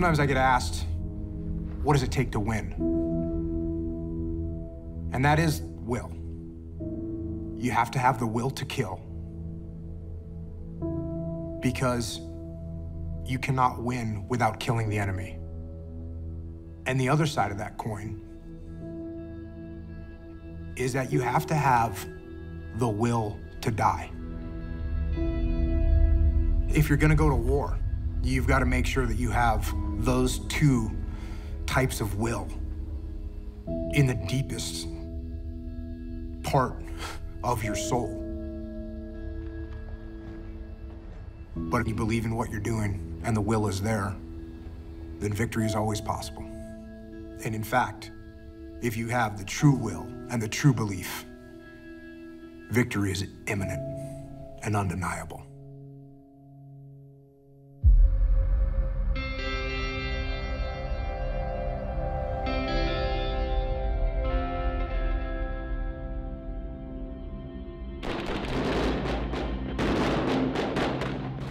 Sometimes I get asked, what does it take to win? And that is will. You have to have the will to kill. Because you cannot win without killing the enemy. And the other side of that coin is that you have to have the will to die. If you're gonna go to war, you've got to make sure that you have those two types of will in the deepest part of your soul. But if you believe in what you're doing and the will is there, then victory is always possible. And in fact, if you have the true will and the true belief, victory is imminent and undeniable.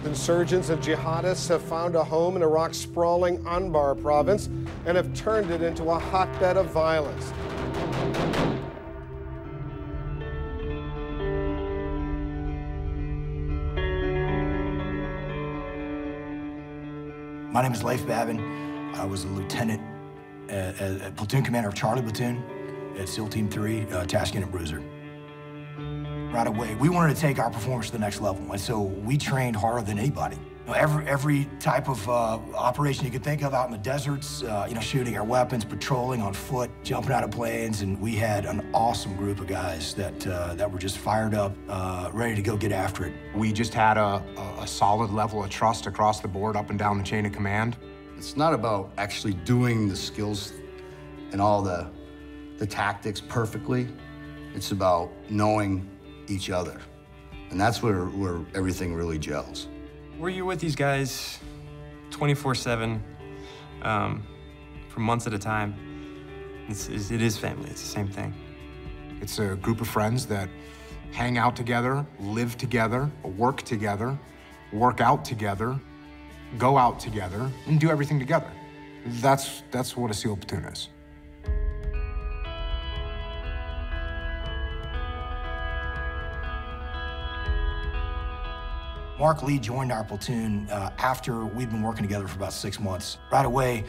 Insurgents and jihadists have found a home in Iraq's sprawling Anbar province and have turned it into a hotbed of violence. My name is Leif Babin. I was a lieutenant, a platoon commander of Charlie Platoon at SEAL Team 3, Task Unit Bruiser. Right away, we wanted to take our performance to the next level, and so we trained harder than anybody. You know, every type of operation you could think of out in the deserts, you know, shooting our weapons, patrolling on foot, jumping out of planes, and we had an awesome group of guys that were just fired up, ready to go get after it. We just had a solid level of trust across the board, up and down the chain of command. It's not about actually doing the skills and all the tactics perfectly. It's about knowing each other. And that's where everything really gels. Were you with these guys 24/7 for months at a time? It is family, it's the same thing. It's a group of friends that hang out together, live together, work out together, go out together, and do everything together. That's what a SEAL platoon is. Marc Lee joined our platoon after we'd been working together for about 6 months. Right away,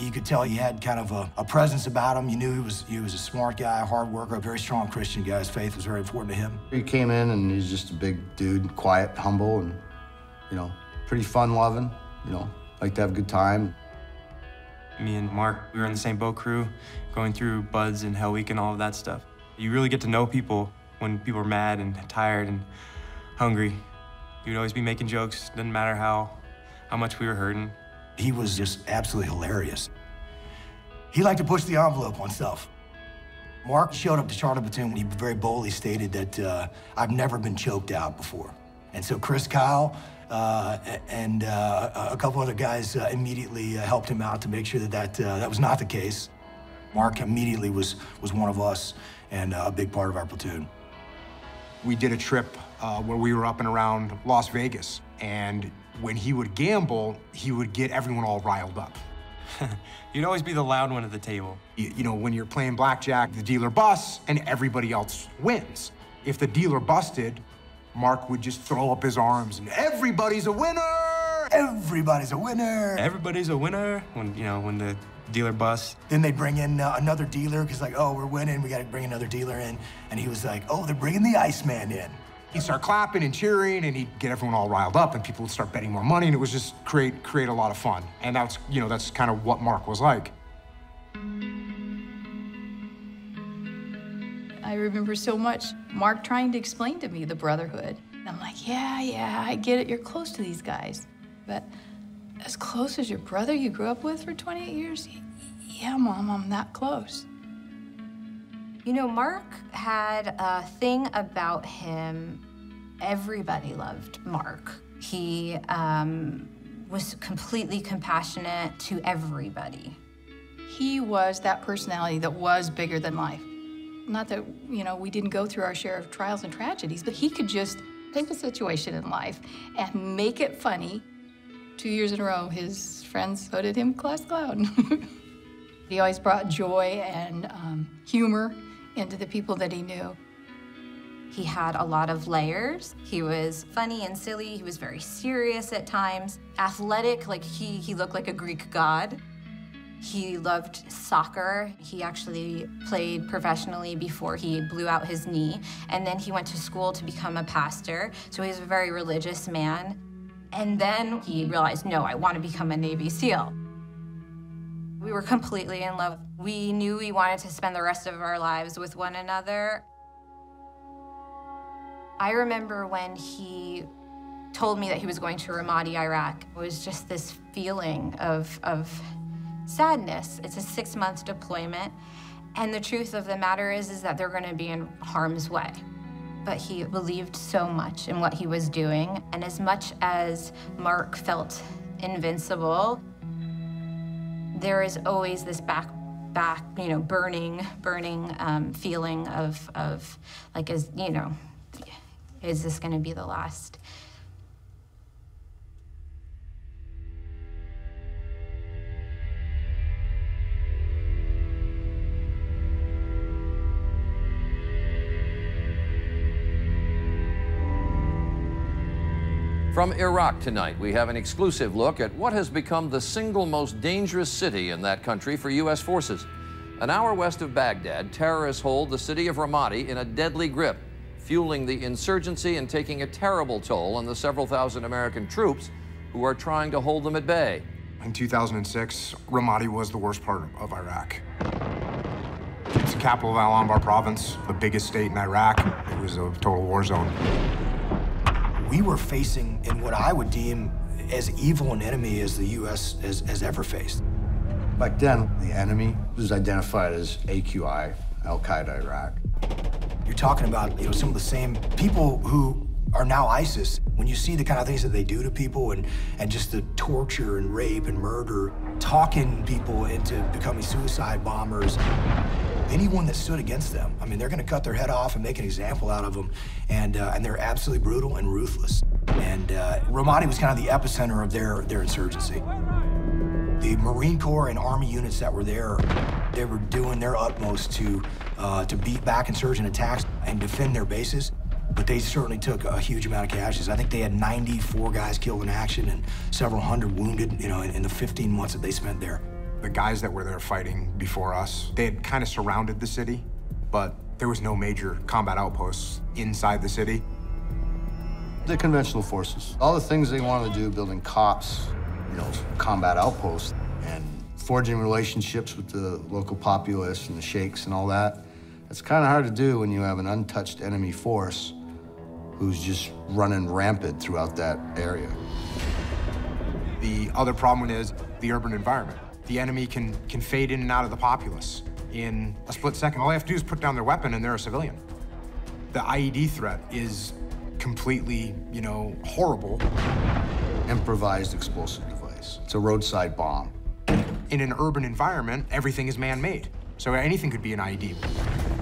you could tell he had kind of a presence about him. You knew he was a smart guy, a hard worker, a very strong Christian guy. His faith was very important to him. He came in and he's just a big dude, quiet, humble, and you know, pretty fun-loving. You know, liked to have a good time. Me and Marc, we were in the same boat crew, going through Buds and Hell Week and all of that stuff. You really get to know people when people are mad and tired and hungry. You'd always be making jokes, didn't matter how much we were hurting. He was just absolutely hilarious. He liked to push the envelope on stuff. Marc showed up to Charlie Platoon when he very boldly stated that I've never been choked out before. And so Chris Kyle and a couple other guys immediately helped him out to make sure that was not the case. Marc immediately was one of us and a big part of our platoon. We did a trip where we were up and around Las Vegas. And when he would gamble, he would get everyone all riled up. You'd always be the loud one at the table. You know, when you're playing blackjack, the dealer busts and everybody else wins. If the dealer busted, Marc would just throw up his arms and everybody's a winner! Everybody's a winner! Everybody's a winner when the dealer busts. Then they bring in another dealer because like, oh, we're winning, we gotta bring another dealer in. And he was like, oh, they're bringing the Iceman in. He'd start clapping and cheering, and he'd get everyone all riled up, and people would start betting more money, and it was just create a lot of fun. And that's, you know, that's kind of what Marc was like. I remember so much Marc trying to explain to me the brotherhood. And I'm like, yeah, I get it, you're close to these guys. But as close as your brother you grew up with for 28 years? Yeah, Mom, I'm that close. You know, Marc had a thing about him. Everybody loved Marc. He was completely compassionate to everybody. He was that personality that was bigger than life. Not that, you know, we didn't go through our share of trials and tragedies, but he could just take a situation in life and make it funny 2 years in a row, his friends voted him class clown. He always brought joy and humor into the people that he knew. He had a lot of layers. He was funny and silly. He was very serious at times. Athletic, like he looked like a Greek god. He loved soccer. He actually played professionally before he blew out his knee. And then he went to school to become a pastor. So he was a very religious man. And then he realized, no, I want to become a Navy SEAL. We were completely in love. We knew we wanted to spend the rest of our lives with one another. I remember when he told me that he was going to Ramadi, Iraq. It was just this feeling of sadness. It's a 6-month deployment. And the truth of the matter is that they're going to be in harm's way. But he believed so much in what he was doing. And as much as Marc felt invincible, there is always this back, you know, burning feeling of like, is this going to be the last? From Iraq tonight, we have an exclusive look at what has become the single most dangerous city in that country for U.S. forces. An hour west of Baghdad, terrorists hold the city of Ramadi in a deadly grip, fueling the insurgency and taking a terrible toll on the several thousand American troops who are trying to hold them at bay. In 2006, Ramadi was the worst part of Iraq. It's the capital of Al-Anbar province, the biggest state in Iraq. It was a total war zone. We were facing, in what I would deem as evil an enemy as the U.S. has ever faced. Back then, the enemy was identified as AQI, Al-Qaeda Iraq. You're talking about, you know, some of the same people who are now ISIS. When you see the kind of things that they do to people and just the torture and rape and murder, talking people into becoming suicide bombers. Anyone that stood against them, I mean, they're going to cut their head off and make an example out of them, and they're absolutely brutal and ruthless. And Ramadi was kind of the epicenter of their insurgency. The Marine Corps and Army units that were there, they were doing their utmost to beat back insurgent attacks and defend their bases, but they certainly took a huge amount of casualties. I think they had 94 guys killed in action and several hundred wounded, you know, in the 15 months that they spent there. The guys that were there fighting before us, they had kind of surrounded the city, but there was no major combat outposts inside the city. The conventional forces, all the things they wanted to do, building COPs, you know, combat outposts, and forging relationships with the local populace and the sheikhs and all that, it's kind of hard to do when you have an untouched enemy force who's just running rampant throughout that area. The other problem is the urban environment. The enemy can fade in and out of the populace in a split second. All they have to do is put down their weapon and they're a civilian. The IED threat is completely, you know, horrible. Improvised explosive device. It's a roadside bomb. In an urban environment, everything is man-made. So anything could be an IED.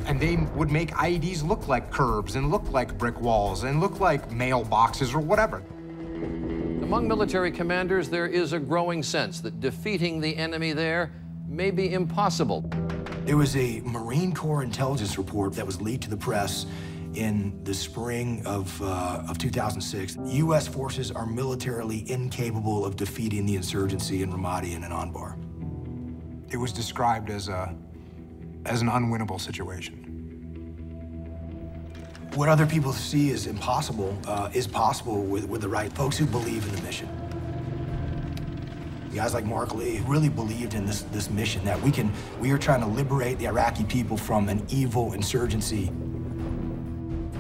And they would make IEDs look like curbs and look like brick walls and look like mailboxes or whatever. Among military commanders, there is a growing sense that defeating the enemy there may be impossible. There was a Marine Corps intelligence report that was leaked to the press in the spring of 2006. U.S. forces are militarily incapable of defeating the insurgency in Ramadi and in Anbar. It was described as an unwinnable situation. What other people see as impossible is possible with the right folks who believe in the mission. Guys like Marc Lee really believed in this mission, that we are trying to liberate the Iraqi people from an evil insurgency.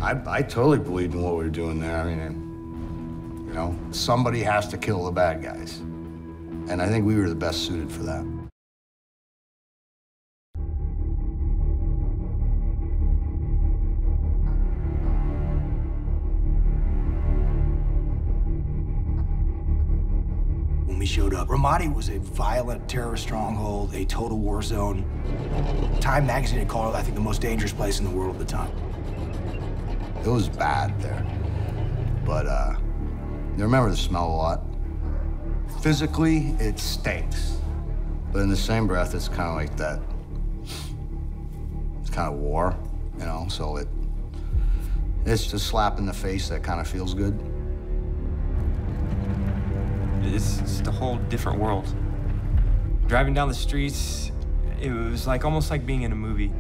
I totally believed in what we were doing there. I mean, you know, somebody has to kill the bad guys. And I think we were the best suited for that. We showed up. Ramadi was a violent terrorist stronghold, a total war zone. Time magazine had called it, I think, the most dangerous place in the world at the time. It was bad there, but I remember the smell a lot. Physically, it stinks. But in the same breath, it's kind of like that. It's kind of war, you know, so it's just a slap in the face that kind of feels good. It's just a whole different world. Driving down the streets, it was like almost like being in a movie.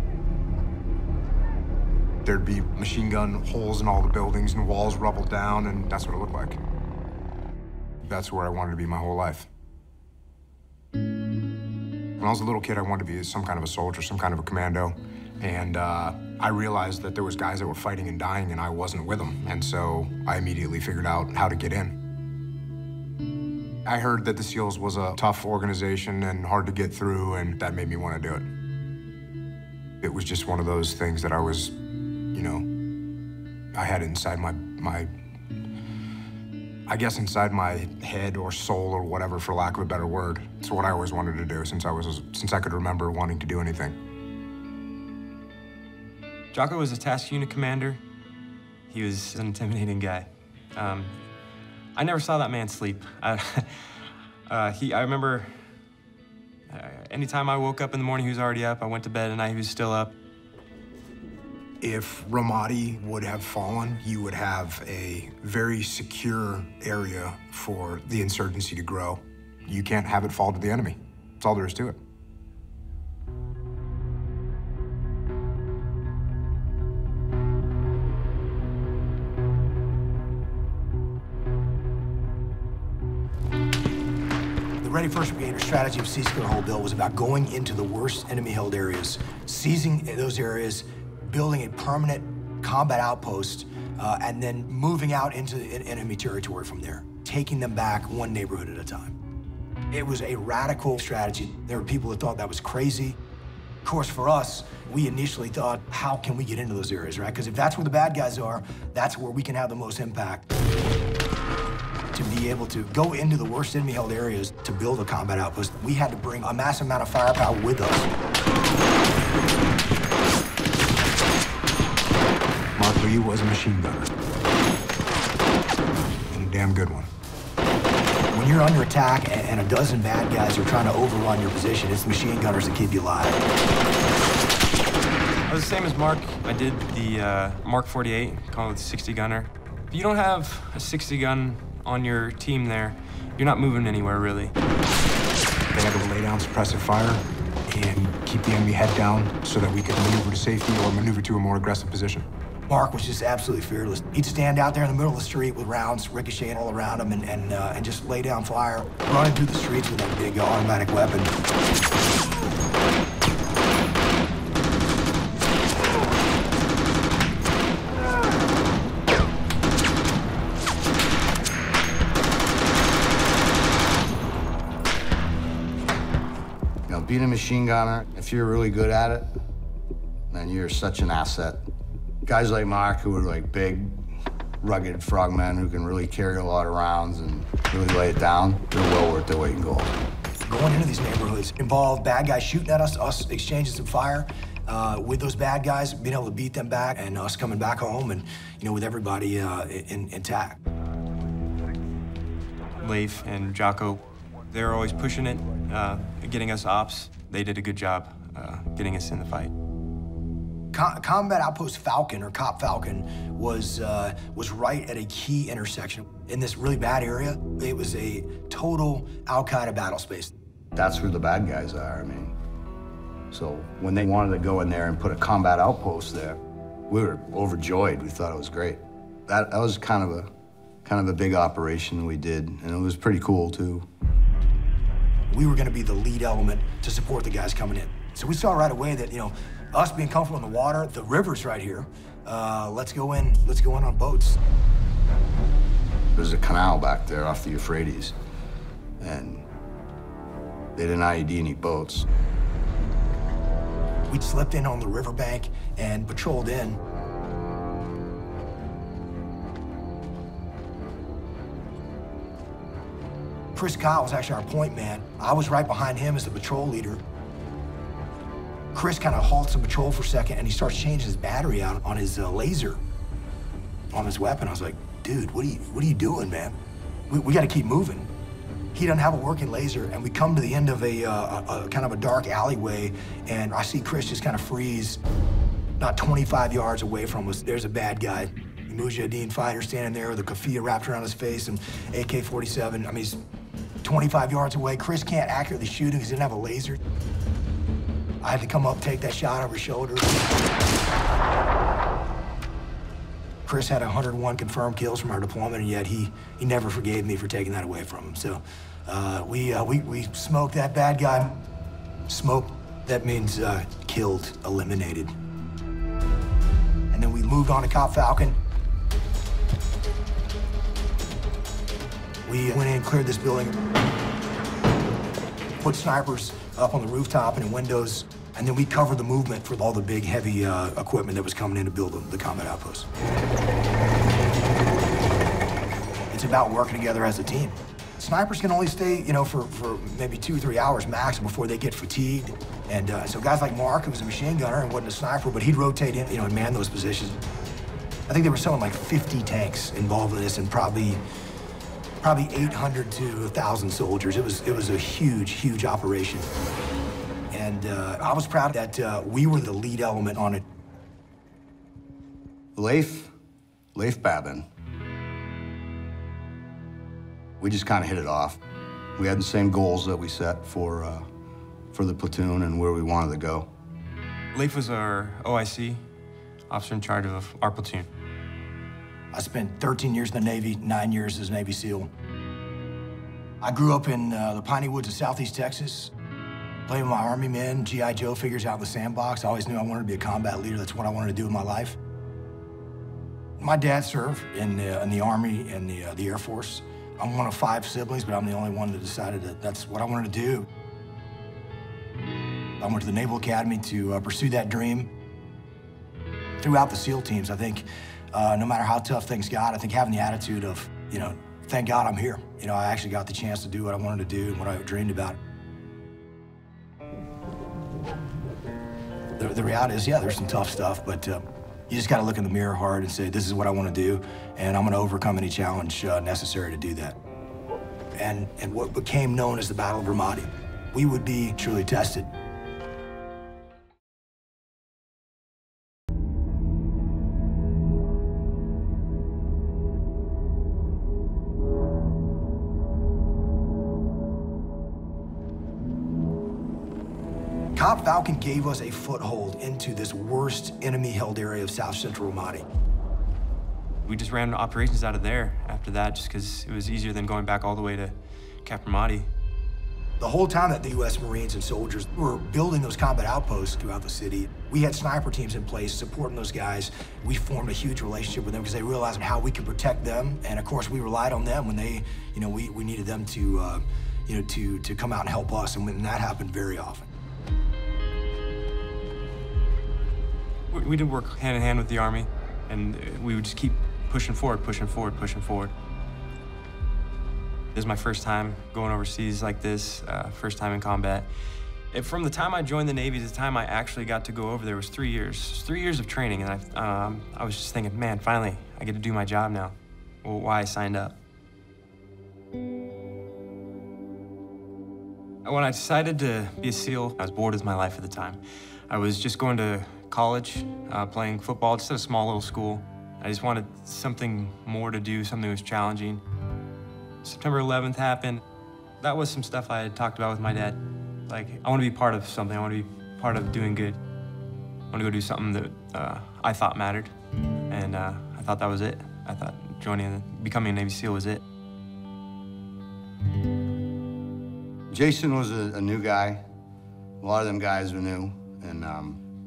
There'd be machine gun holes in all the buildings and walls rubble down, and that's what it looked like. That's where I wanted to be my whole life. When I was a little kid, I wanted to be some kind of a soldier, some kind of a commando. And I realized that there was guys that were fighting and dying, and I wasn't with them. And so I immediately figured out how to get in. I heard that the SEALs was a tough organization and hard to get through, and that made me want to do it. It was just one of those things that I was, you know, I had inside my head or soul or whatever, for lack of a better word. It's what I always wanted to do since I could remember wanting to do anything. Jocko was a task unit commander. He was an intimidating guy. I never saw that man sleep. I remember anytime I woke up in the morning, he was already up. I went to bed at night, he was still up. If Ramadi would have fallen, you would have a very secure area for the insurgency to grow. You can't have it fall to the enemy. That's all there is to it. The Ready First Brigade, or strategy of Seize, Clear, Hold, Build was about going into the worst enemy-held areas, seizing those areas, building a permanent combat outpost, and then moving out into enemy territory from there, taking them back one neighborhood at a time. It was a radical strategy. There were people that thought that was crazy. Of course, for us, we initially thought, how can we get into those areas, right? Because if that's where the bad guys are, that's where we can have the most impact. To be able to go into the worst enemy-held areas to build a combat outpost, we had to bring a massive amount of firepower with us. He was a machine gunner, and a damn good one. When you're under attack and a dozen bad guys are trying to overrun your position, it's machine gunners that keep you alive. I was the same as Mark. I did the Mark 48, call it the 60 gunner. If you don't have a 60 gun on your team there, you're not moving anywhere, really. They had to lay down suppressive fire and keep the enemy head down so that we could maneuver to safety or maneuver to a more aggressive position. Mark was just absolutely fearless. He'd stand out there in the middle of the street with rounds ricocheting all around him and just lay down fire, running through the streets with that big automatic weapon. You know, being a machine gunner, if you're really good at it, then you're such an asset. Guys like Mark, who are like big, rugged frogmen who can really carry a lot of rounds and really lay it down, they're well worth their weight in gold. Going into these neighborhoods involved bad guys shooting at us, us exchanging some fire with those bad guys, being able to beat them back, and us coming back home and, you know, with everybody intact. Leif and Jocko, they're always pushing it, getting us ops. They did a good job getting us in the fight. Combat Outpost Falcon, or Cop Falcon, was right at a key intersection in this really bad area. It was a total Al-Qaeda battle space. That's where the bad guys are, I mean. So when they wanted to go in there and put a combat outpost there, we were overjoyed. We thought it was great. That was kind of a big operation we did, and it was pretty cool, too. We were going to be the lead element to support the guys coming in. So we saw right away that, you know, us being comfortable in the water, the river's right here. Let's go in on boats. There's a canal back there off the Euphrates, and they didn't IED any boats. We slipped in on the riverbank and patrolled in. Chris Kyle was actually our point man. I was right behind him as the patrol leader. Chris kind of halts the patrol for a second, and he starts changing his battery out on his laser, on his weapon. I was like, dude, what are you doing, man? We got to keep moving. He doesn't have a working laser, and we come to the end of a kind of a dark alleyway, and I see Chris just kind of freeze. About 25 yards away from us, there's a bad guy, a Mujahideen fighter standing there with a keffiyeh wrapped around his face and AK-47. I mean, he's 25 yards away. Chris can't accurately shoot him because he didn't have a laser. I had to come up, take that shot over his shoulder. Chris had 101 confirmed kills from our deployment, and yet he never forgave me for taking that away from him. So we smoked that bad guy. Smoked, that means killed, eliminated. And then we moved on to Cop Falcon. We went in and cleared this building, put snipers up on the rooftop and in windows, and then we covered the movement for all the big, heavy equipment that was coming in to build the combat outpost. It's about working together as a team. Snipers can only stay, you know, for maybe 2 or 3 hours max before they get fatigued. And so guys like Marc, who was a machine gunner and wasn't a sniper, but he'd rotate in, you know, and man those positions. I think there were something like 50 tanks involved in this and probably 800 to 1,000 soldiers. It was a huge, huge operation. And I was proud that we were the lead element on it. Leif Babin. We just kind of hit it off. We had the same goals that we set for the platoon and where we wanted to go. Leif was our OIC, officer in charge of our platoon. I spent 13 years in the Navy, 9 years as a Navy SEAL. I grew up in the piney woods of Southeast Texas, playing with my Army men, G.I. Joe figures out in the sandbox. I always knew I wanted to be a combat leader. That's what I wanted to do with my life. My dad served in the Army and the Air Force. I'm one of 5 siblings, but I'm the only one that decided that that's what I wanted to do. I went to the Naval Academy to pursue that dream. Throughout the SEAL teams, I think, no matter how tough things got, I think having the attitude of, you know, thank God I'm here. You know, I actually got the chance to do what I wanted to do and what I dreamed about. The reality is, yeah, there's some tough stuff, but you just gotta look in the mirror hard and say, this is what I wanna do, and I'm gonna overcome any challenge necessary to do that. And what became known as the Battle of Ramadi, we would be truly tested. Cop Falcon gave us a foothold into this worst enemy-held area of South Central Ramadi. We just ran operations out of there after that, just because it was easier than going back all the way to Camp Ramadi. The whole time that the U.S. Marines and soldiers were building those combat outposts throughout the city, we had sniper teams in place supporting those guys. We formed a huge relationship with them because they realized how we could protect them, and of course we relied on them when they, you know, we needed them to, you know, to come out and help us, and when that happened very often. We did work hand in hand with the Army, and we would just keep pushing forward, pushing forward, pushing forward. This is my first time going overseas like this, first time in combat. And from the time I joined the Navy to the time I actually got to go over there was 3 years. It was 3 years of training, and I was just thinking, man, finally, I get to do my job now. Well, why I signed up. When I decided to be a SEAL, I was bored with my life at the time. I was just going to college, playing football, just at a small little school. I just wanted something more to do, something that was challenging. September 11th happened. That was some stuff I had talked about with my dad. Like, I want to be part of something. I want to be part of doing good. I want to go do something that I thought mattered. And I thought that was it. I thought becoming a Navy SEAL was it. Jason was a new guy. A lot of them guys were new. And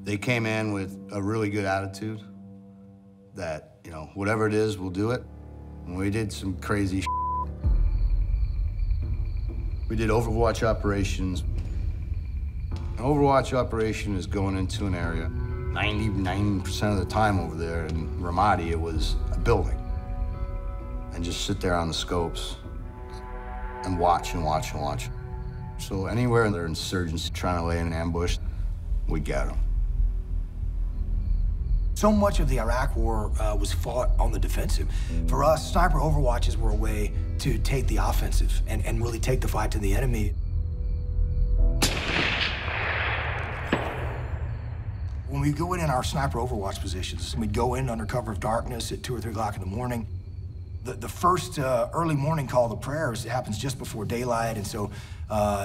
they came in with a really good attitude that, you know, whatever it is, we'll do it. And we did some crazy shit. We did overwatch operations. An overwatch operation is going into an area 99% of the time over there in Ramadi, it was a building. And just sit there on the scopes and watch and watch and watch. So anywhere there are insurgents trying to lay in an ambush, we got them. So much of the Iraq war was fought on the defensive. For us, sniper overwatches were a way to take the offensive and really take the fight to the enemy. When we go in our sniper overwatch positions, we'd go in under cover of darkness at 2 or 3 o'clock in the morning. The first early morning call to prayers happens just before daylight, and so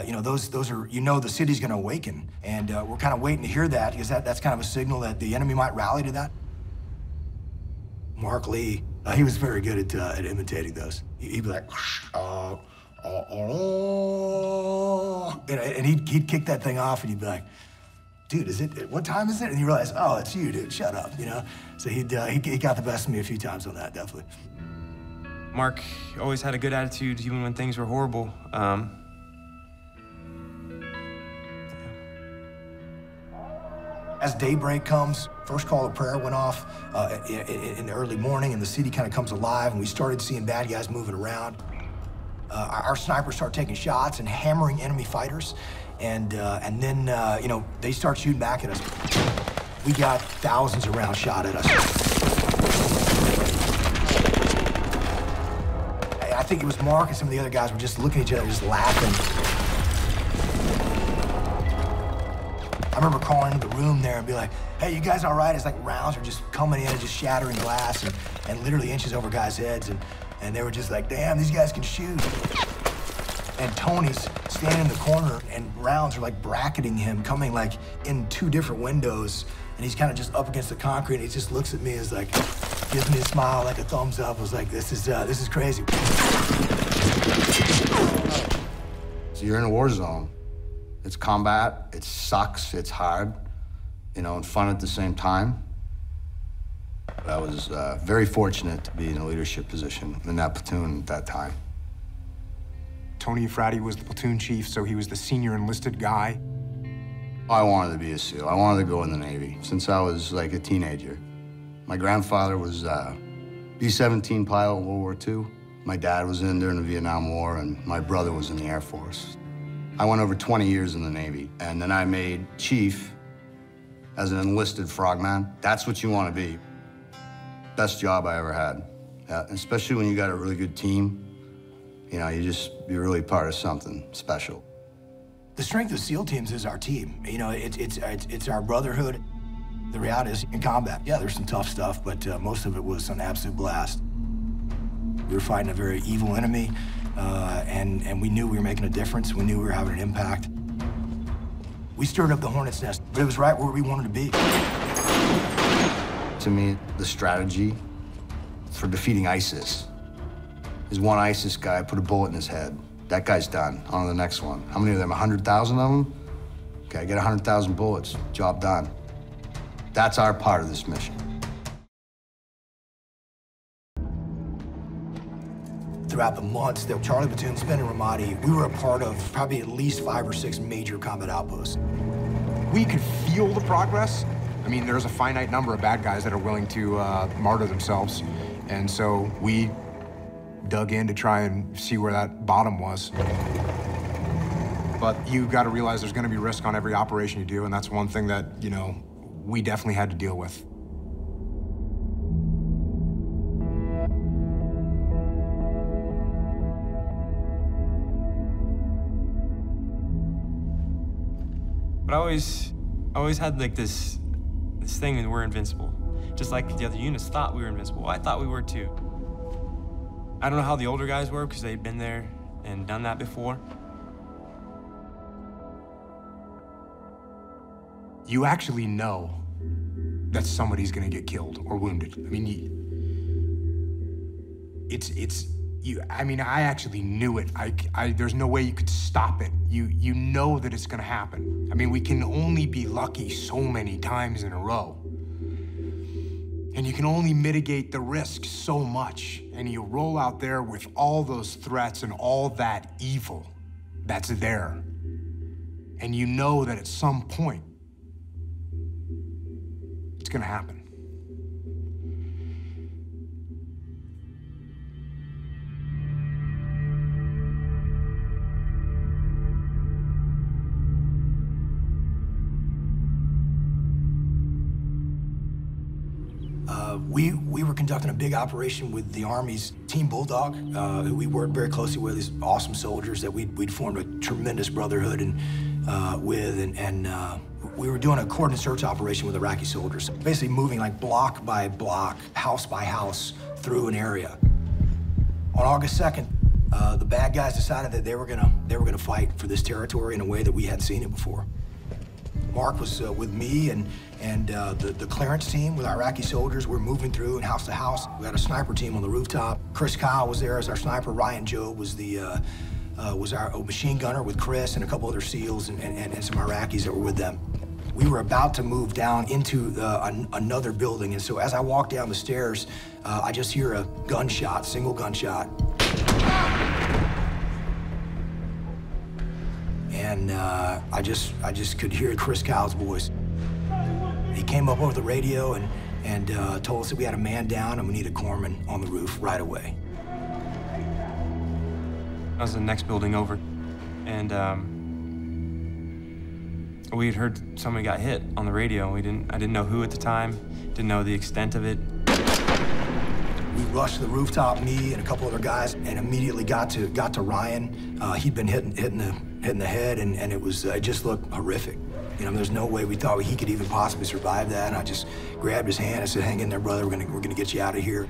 you know those are the city's going to awaken, and we're kind of waiting to hear that because that's kind of a signal that the enemy might rally to that. Marc Lee, he was very good at imitating those. He'd be like, and he'd kick that thing off, and he'd be like, dude, is it? What time is it? And you realize, oh, it's you, dude. Shut up, you know. So he got the best of me a few times on that, definitely. Marc always had a good attitude, even when things were horrible. As daybreak comes, first call of prayer went off in the early morning, and the city kind of comes alive, and we started seeing bad guys moving around. Our snipers start taking shots and hammering enemy fighters, and then you know, they start shooting back at us. We got thousands of rounds shot at us. I think it was Marc and some of the other guys were just looking at each other, just laughing. I remember calling into the room there and be like, hey, you guys all right? It's like rounds are just coming in and just shattering glass and literally inches over guys' heads. And they were just like, damn, these guys can shoot. And Tony's standing in the corner and rounds are like bracketing him, coming like in 2 different windows. And he's kind of just up against the concrete and he just looks at me as like, gives me a smile, like a thumbs up. I was like, this is crazy. So you're in a war zone. It's combat, it sucks, it's hard, you know, and fun at the same time. I was very fortunate to be in a leadership position in that platoon at that time. Tony Fratto was the platoon chief, so he was the senior enlisted guy. I wanted to be a SEAL. I wanted to go in the Navy since I was like a teenager. My grandfather was a B-17 pilot in World War II. My dad was in during the Vietnam War, and my brother was in the Air Force. I went over 20 years in the Navy, and then I made chief as an enlisted frogman. That's what you want to be. Best job I ever had, especially when you got a really good team. You know, you're really part of something special. The strength of SEAL teams is our team. You know, it's our brotherhood. The reality is, in combat, yeah, there's some tough stuff, but most of it was an absolute blast. We were fighting a very evil enemy, and we knew we were making a difference. We knew we were having an impact. We stirred up the hornet's nest, but it was right where we wanted to be. To me, the strategy for defeating ISIS is one ISIS guy put a bullet in his head. That guy's done. On to the next one. How many of them? 100,000 of them? Okay, get 100,000 bullets. Job done. That's our part of this mission. Throughout the months that Charlie Platoon spent in Ramadi, we were a part of probably at least 5 or 6 major combat outposts. We could feel the progress. I mean, there's a finite number of bad guys that are willing to martyr themselves. And so we dug in to try and see where that bottom was. But you've got to realize there's going to be risk on every operation you do, and that's one thing that, you know, we definitely had to deal with. But I always had like this thing that we're invincible. Just like the other units thought we were invincible. I thought we were too. I don't know how the older guys were because they'd been there and done that before. You actually know that somebody's gonna get killed or wounded. I mean, I mean, I actually knew it. There's no way you could stop it. You know that it's gonna happen. I mean, we can only be lucky so many times in a row. And you can only mitigate the risk so much. And you roll out there with all those threats and all that evil that's there. And you know that at some point, gonna happen. We were conducting a big operation with the Army's Team Bulldog, who we worked very closely with, these awesome soldiers that we'd formed a tremendous brotherhood and we were doing a cordon search operation with Iraqi soldiers, basically moving like block by block, house by house, through an area. On August 2nd, the bad guys decided that they were gonna fight for this territory in a way that we hadn't seen it before. Mark was with me and the clearance team with Iraqi soldiers. We're moving through and house to house. We had a sniper team on the rooftop. Chris Kyle was there as our sniper. Ryan Job was our machine gunner with Chris and a couple other SEALs and some Iraqis that were with them. We were about to move down into another building, and so as I walked down the stairs, I just hear a gunshot, single gunshot. And I just could hear Chris Kyle's voice. He came up over the radio and told us that we had a man down and we needed corpsman on the roof right away. I was in the next building over, and we had heard somebody got hit on the radio. I didn't know who at the time, didn't know the extent of it. We rushed to the rooftop, me and a couple other guys, and immediately got to Ryan. He'd been hit in the head, and it just looked horrific. You know, there's no way we thought he could even possibly survive that. And I just grabbed his hand and said, "Hang in there, brother. We're gonna get you out of here."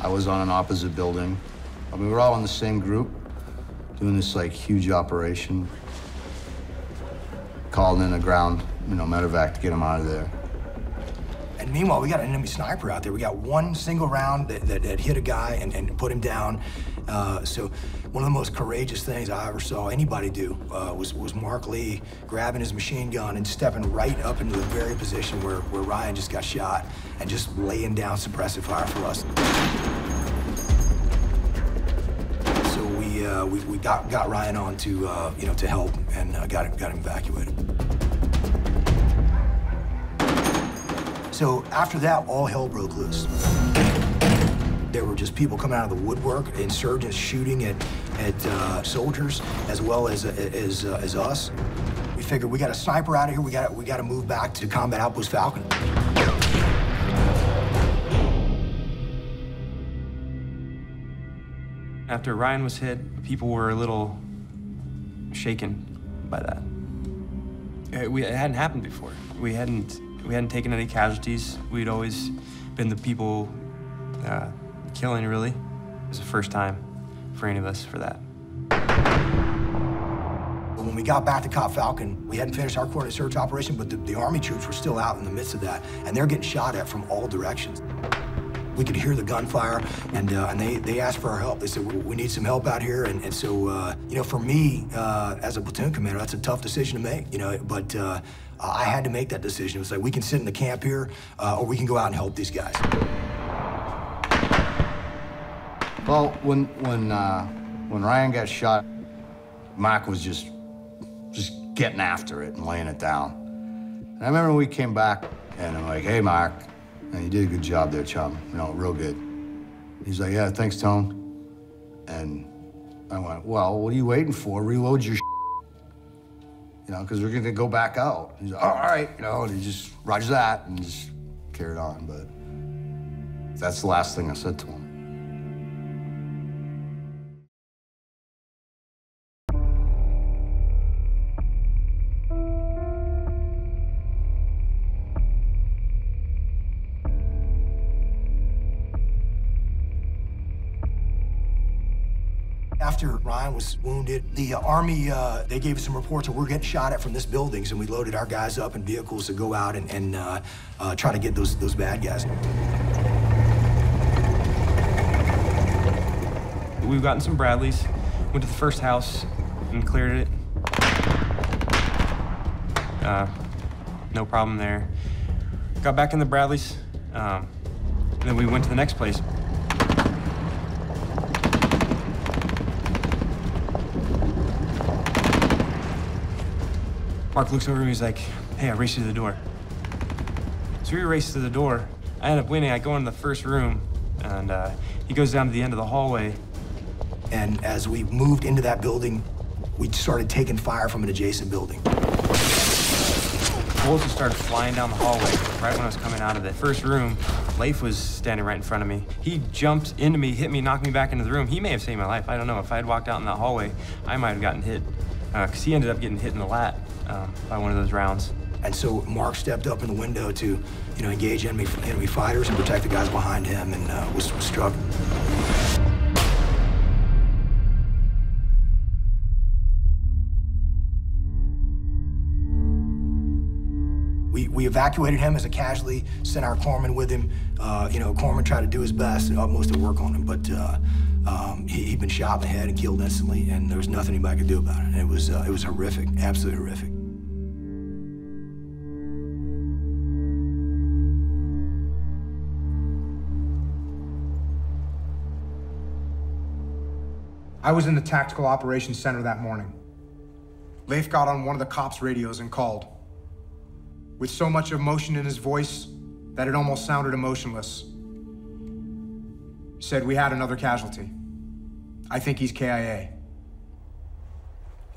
I was on an opposite building. I mean, we were all in the same group, doing this like huge operation. Called in a ground, medevac to get him out of there. And meanwhile, we got an enemy sniper out there. We got one single round that hit a guy and put him down. So one of the most courageous things I ever saw anybody do was Marc Lee grabbing his machine gun and stepping right up into the very position where Ryan just got shot and just laying down suppressive fire for us. We got Ryan on to help, and got him evacuated. So after that, all hell broke loose. There were just people coming out of the woodwork, insurgents shooting at soldiers as well as us. We figured we got a sniper out of here. We got to move back to Combat Outpost Falcon. After Ryan was hit, people were a little shaken by that. It hadn't happened before. We hadn't taken any casualties. We'd always been the people killing, really. It was the first time for any of us for that. When we got back to Cop Falcon, we hadn't finished our coordinate search operation, but the Army troops were still out in the midst of that, and they're getting shot at from all directions. We could hear the gunfire, and they asked for our help. They said, we need some help out here. And so for me, as a platoon commander, that's a tough decision to make, but I had to make that decision. It was like, we can sit in the camp here, or we can go out and help these guys. Well, when Ryan got shot, Marc was just getting after it and laying it down. And I remember when we came back, and I'm like, "Hey, Marc. And you did a good job there, chum. Real good." He's like, "Yeah, thanks, Tone." And I went, "Well, what are you waiting for? Reload your because we're gonna go back out." He's like, "Oh, all right," and he just roger that and just carried on. But that's the last thing I said to him. After Ryan was wounded, the Army, they gave us some reports that we're getting shot at from this building, and we loaded our guys up in vehicles to go out and try to get those bad guys. We've gotten some Bradleys, went to the first house and cleared it. No problem there. Got back in the Bradleys, and then we went to the next place. Marc looks over at me, he's like, "Hey, I raced you to the door." So we raced to the door. I end up winning. I go into the first room, and he goes down to the end of the hallway. And as we moved into that building, we started taking fire from an adjacent building. Bullets just started flying down the hallway right when I was coming out of the first room. Leif was standing right in front of me. He jumped into me, hit me, knocked me back into the room. He may have saved my life. I don't know. If I had walked out in that hallway, I might have gotten hit. Because he ended up getting hit in the lat by one of those rounds. And so Marc stepped up in the window to, you know, engage enemy fighters and protect the guys behind him, and was struck. We evacuated him as a casualty, sent our corpsman with him. You know, corpsman tried to do his best and utmost to work on him, but he'd been shot in the head and killed instantly, and there was nothing anybody could do about it. And it was horrific, absolutely horrific. I was in the tactical operations center that morning. Leif got on one of the cops' radios and called, with so much emotion in his voice that it almost sounded emotionless. He said, "We had another casualty. I think he's KIA.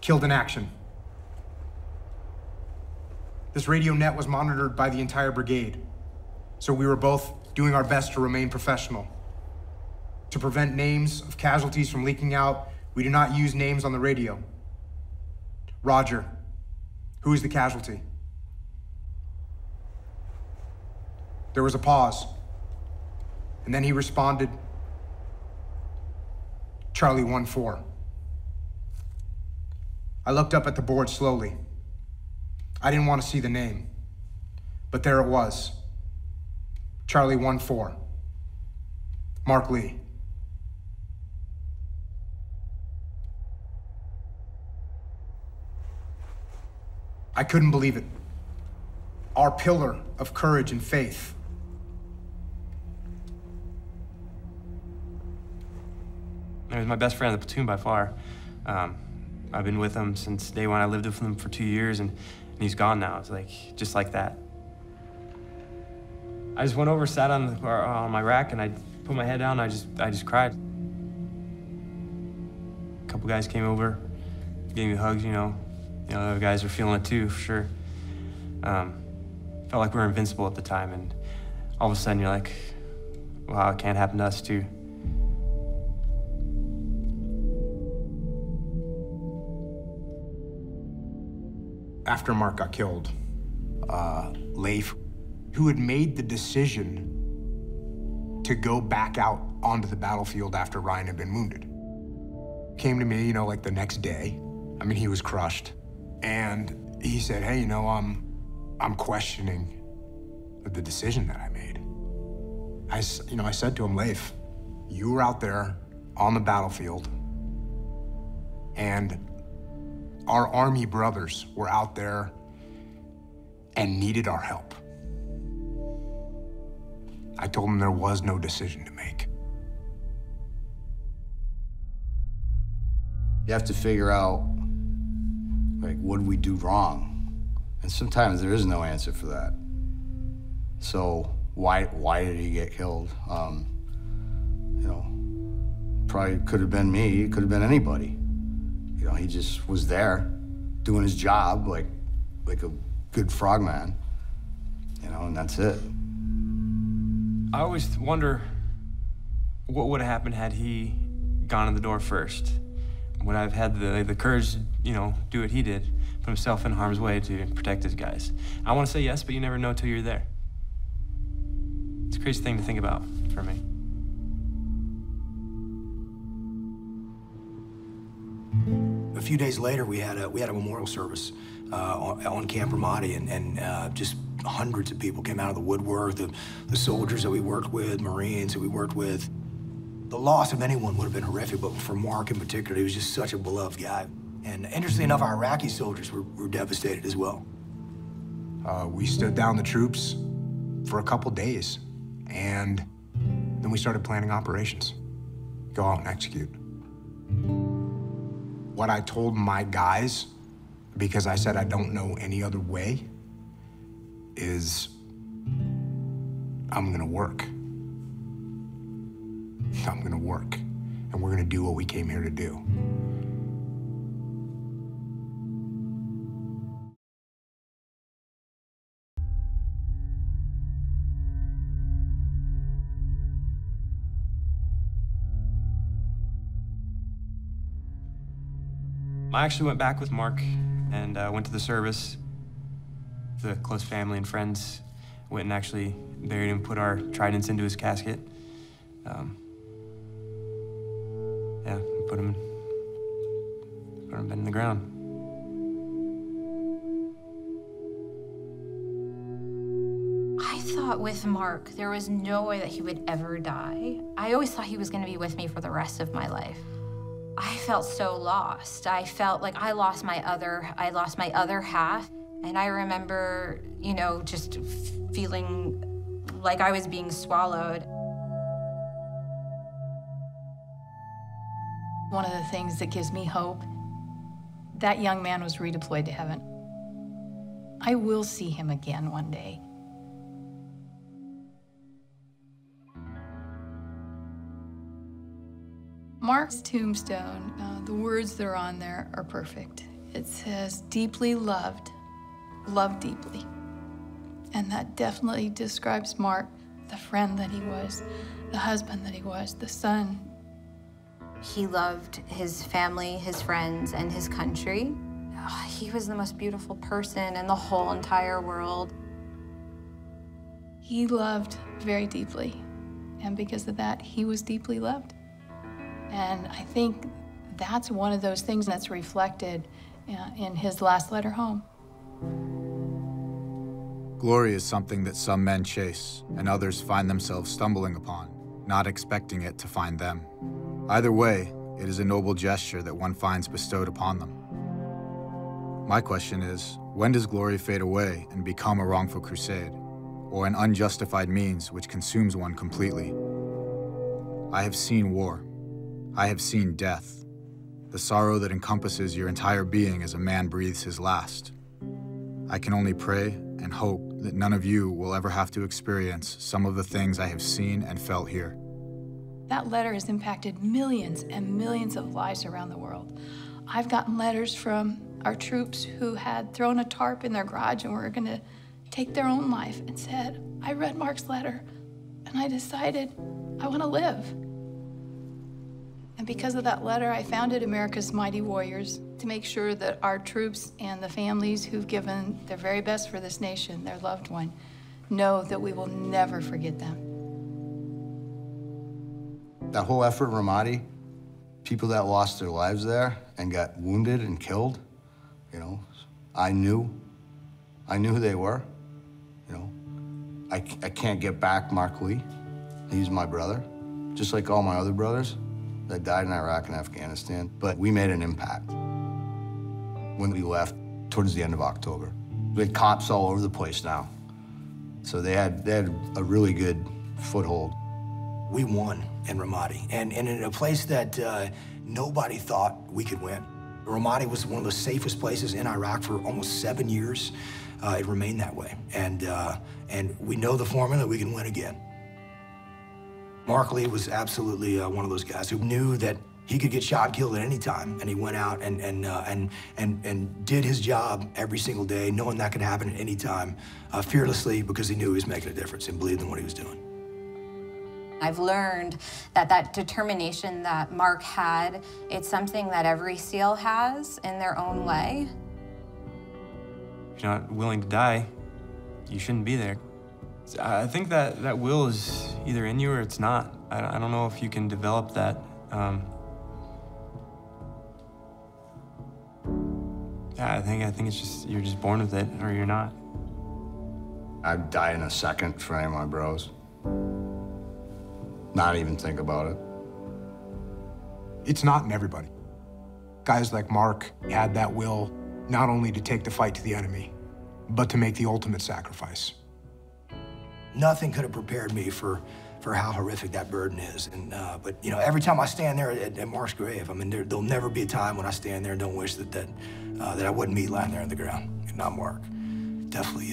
Killed in action." This radio net was monitored by the entire brigade, so we were both doing our best to remain professional. To prevent names of casualties from leaking out, we do not use names on the radio. "Roger, who is the casualty?" There was a pause, and then he responded, "Charlie 1-4. I looked up at the board slowly. I didn't want to see the name, but there it was. Charlie 1-4. Marc Lee. I couldn't believe it. Our pillar of courage and faith. He was my best friend in the platoon by far. I've been with him since day one. I lived with him for 2 years, and he's gone now. It's like, just like that. I just went over, sat on my rack, and I put my head down, and I just cried. A couple guys came over, gave me hugs, you know. The other guys were feeling it too, for sure. Felt like we were invincible at the time, and all of a sudden you're like, wow, it can't happen to us too. After Marc got killed, Leif, who had made the decision to go back out onto the battlefield after Ryan had been wounded, came to me, you know, like the next day. I mean, he was crushed. And he said, "Hey, you know, I'm questioning the decision that I made." I said to him, "Leif, you were out there on the battlefield, and our Army brothers were out there and needed our help." I told him there was no decision to make. You have to figure out, like, what did we do wrong? And sometimes there is no answer for that. So why did he get killed? You know, probably could have been me, it could have been anybody. You know, he just was there doing his job like a good frogman, you know, and that's it. I always wonder what would have happened had he gone in the door first. Would I have had the courage to, you know, do what he did? Put himself in harm's way to protect his guys. I want to say yes, but you never know till you're there. It's a crazy thing to think about for me. A few days later, we had a memorial service on Camp Ramadi, and just hundreds of people came out of the woodwork. The soldiers that we worked with, Marines that we worked with. The loss of anyone would have been horrific, but for Marc in particular, he was just such a beloved guy. And interestingly enough, our Iraqi soldiers were devastated as well. We stood down the troops for a couple days, and then we started planning operations. Go out and execute. What I told my guys, because I said I don't know any other way, is I'm gonna work. I'm gonna work, and we're gonna do what we came here to do. I actually went back with Marc and went to the service. The close family and friends went and actually buried him, put our tridents into his casket. Yeah, put him in the ground. I thought with Marc, there was no way that he would ever die. I always thought he was going to be with me for the rest of my life. I felt so lost. I felt like I lost my other half. And I remember, you know, just feeling like I was being swallowed. One of the things that gives me hope, that young man was redeployed to heaven. I will see him again one day. Marc's tombstone, the words that are on there are perfect. It says, deeply loved, loved deeply. And that definitely describes Marc, the friend that he was, the husband that he was, the son. He loved his family, his friends, and his country. Oh, he was the most beautiful person in the whole entire world. He loved very deeply, and because of that, he was deeply loved. And I think that's one of those things that's reflected in his last letter home. Glory is something that some men chase, and others find themselves stumbling upon, not expecting it to find them. Either way, it is a noble gesture that one finds bestowed upon them. My question is, when does glory fade away and become a wrongful crusade, or an unjustified means which consumes one completely? I have seen war. I have seen death, the sorrow that encompasses your entire being as a man breathes his last. I can only pray and hope that none of you will ever have to experience some of the things I have seen and felt here. That letter has impacted millions and millions of lives around the world. I've gotten letters from our troops who had thrown a tarp in their garage and were going to take their own life and said, I read Marc's letter and I decided I want to live. And because of that letter, I founded America's Mighty Warriors to make sure that our troops and the families who've given their very best for this nation, their loved one, know that we will never forget them. That whole effort, Ramadi, people that lost their lives there and got wounded and killed, you know, I knew who they were, you know. I can't get back Marc Lee. He's my brother, just like all my other brothers that died in Iraq and Afghanistan, but we made an impact when we left towards the end of October. We had cops all over the place now, so they had a really good foothold. We won in Ramadi, and in a place that nobody thought we could win. Ramadi was one of the safest places in Iraq for almost 7 years. It remained that way, and we know the formula that we can win again. Marc Lee was absolutely one of those guys who knew that he could get shot and killed at any time, and he went out and did his job every single day, knowing that could happen at any time, fearlessly, because he knew he was making a difference and believed in what he was doing. I've learned that that determination that Marc had, it's something that every SEAL has in their own way. If you're not willing to die, you shouldn't be there. I think that will is either in you or it's not. I don't know if you can develop that. Yeah, I think it's just, you're just born with it or you're not. I'd die in a second for any of my bros. Not even think about it. It's not in everybody. Guys like Marc had that will not only to take the fight to the enemy, but to make the ultimate sacrifice. Nothing could have prepared me for how horrific that burden is. And but you know, every time I stand there at Marc's grave, I mean, there'll never be a time when I stand there and don't wish that I wouldn't be lying there on the ground and not Marc. Definitely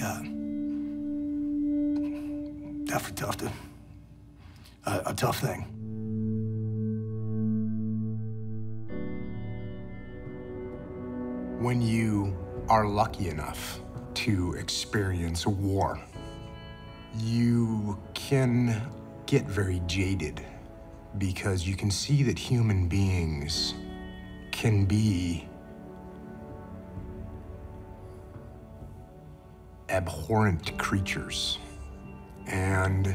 tough to, a tough thing. When you are lucky enough to experience war, you can get very jaded because you can see that human beings can be abhorrent creatures. And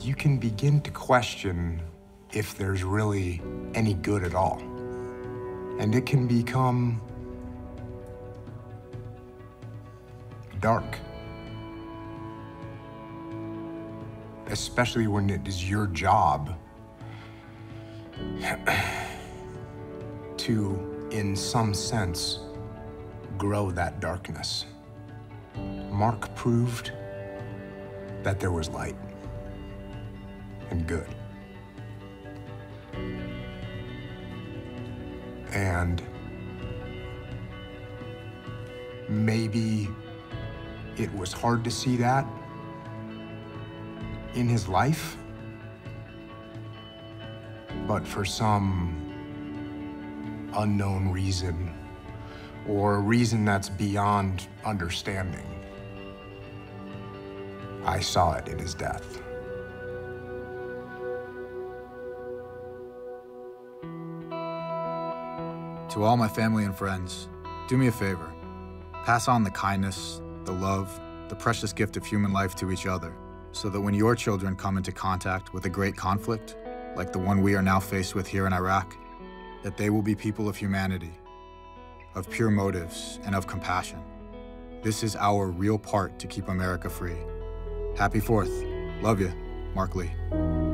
you can begin to question if there's really any good at all. And it can become dark. Especially when it is your job to, in some sense, grow that darkness. Marc proved that there was light and good. And maybe it was hard to see that in his life, but for some unknown reason, or a reason that's beyond understanding, I saw it in his death. To all my family and friends, do me a favor. Pass on the kindness, the love, the precious gift of human life to each other, so that when your children come into contact with a great conflict, like the one we are now faced with here in Iraq, that they will be people of humanity, of pure motives, and of compassion. This is our real part to keep America free. Happy 4th. Love you, Marc Lee.